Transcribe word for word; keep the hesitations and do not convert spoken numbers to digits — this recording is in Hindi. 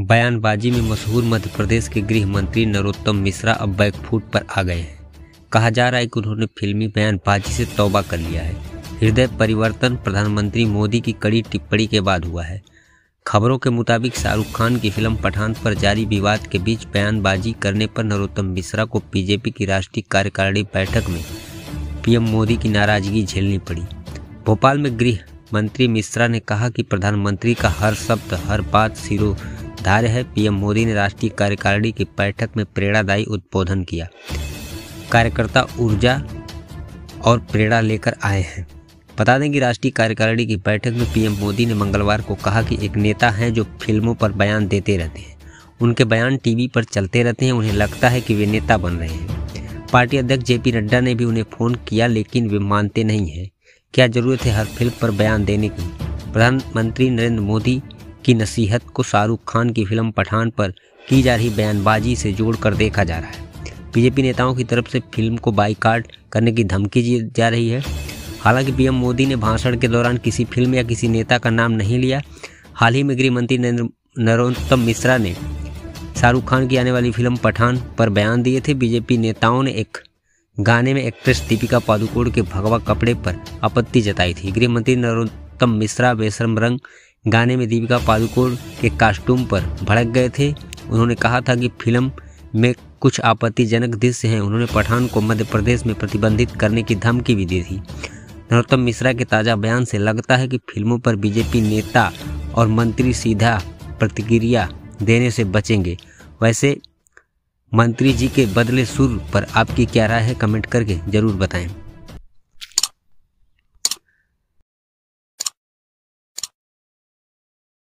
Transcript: बयानबाजी में मशहूर मध्य प्रदेश के गृह मंत्री नरोत्तम मिश्रा अब बैकफुट पर आ गए हैं। कहा जा रहा है कि उन्होंने फिल्मी बयानबाजी से तौबा कर लिया है। हृदय परिवर्तन प्रधानमंत्री मोदी की कड़ी टिप्पणी के बाद हुआ है। खबरों के मुताबिक शाहरुख खान की फिल्म पठान पर जारी विवाद के बीच बयानबाजी करने पर नरोत्तम मिश्रा को बीजेपी की राष्ट्रीय कार्यकारिणी बैठक में पीएम मोदी की नाराजगी झेलनी पड़ी। भोपाल में गृह मंत्री मिश्रा ने कहा कि प्रधानमंत्री का हर शब्द हर बात शिरोधार्य है। पीएम मोदी ने राष्ट्रीय कार्यकारिणी की बैठक में प्रेरणादायी उद्बोधन किया। कार्यकर्ता ऊर्जा और प्रेरणा लेकर आए हैं। बता दें कि राष्ट्रीय कार्यकारिणी की बैठक में पीएम मोदी ने मंगलवार को कहा कि एक नेता हैं जो फिल्मों पर बयान देते रहते हैं, उनके बयान टीवी पर चलते रहते हैं, उन्हें लगता है कि वे नेता बन रहे हैं। पार्टी अध्यक्ष जे पी नड्डा ने भी उन्हें फ़ोन किया, लेकिन वे मानते नहीं हैं। क्या ज़रूरत है हर फिल्म पर बयान देने की? प्रधानमंत्री नरेंद्र मोदी की नसीहत को शाहरुख खान की फिल्म पठान पर की जा रही बयानबाजी से जोड़कर देखा जा रहा है। बीजेपी नेताओं की तरफ से फिल्म को बाइकाट करने की धमकी दी जा रही है। हालांकि पीएम मोदी ने भाषण के दौरान किसी फिल्म या किसी नेता का नाम नहीं लिया। हाल ही में गृह मंत्री नरोत्तम मिश्रा ने शाहरुख खान की आने वाली फिल्म पठान पर बयान दिए थे। बीजेपी नेताओं ने एक गाने में एक्ट्रेस दीपिका पादुकोण के भगवा कपड़े पर आपत्ति जताई थी। गृह मंत्री नरोत्तम मिश्रा बेसरम रंग गाने में दीपिका पादुकोण के कॉस्ट्यूम पर भड़क गए थे। उन्होंने कहा था कि फिल्म में कुछ आपत्तिजनक दृश्य हैं। उन्होंने पठान को मध्य प्रदेश में प्रतिबंधित करने की धमकी भी दी थी। नरोत्तम मिश्रा के ताज़ा बयान से लगता है कि फिल्मों पर बीजेपी नेता और मंत्री सीधा प्रतिक्रिया देने से बचेंगे। वैसे मंत्री जी के बदले सुर पर आपकी क्या राय है, कमेंट करके ज़रूर बताएं।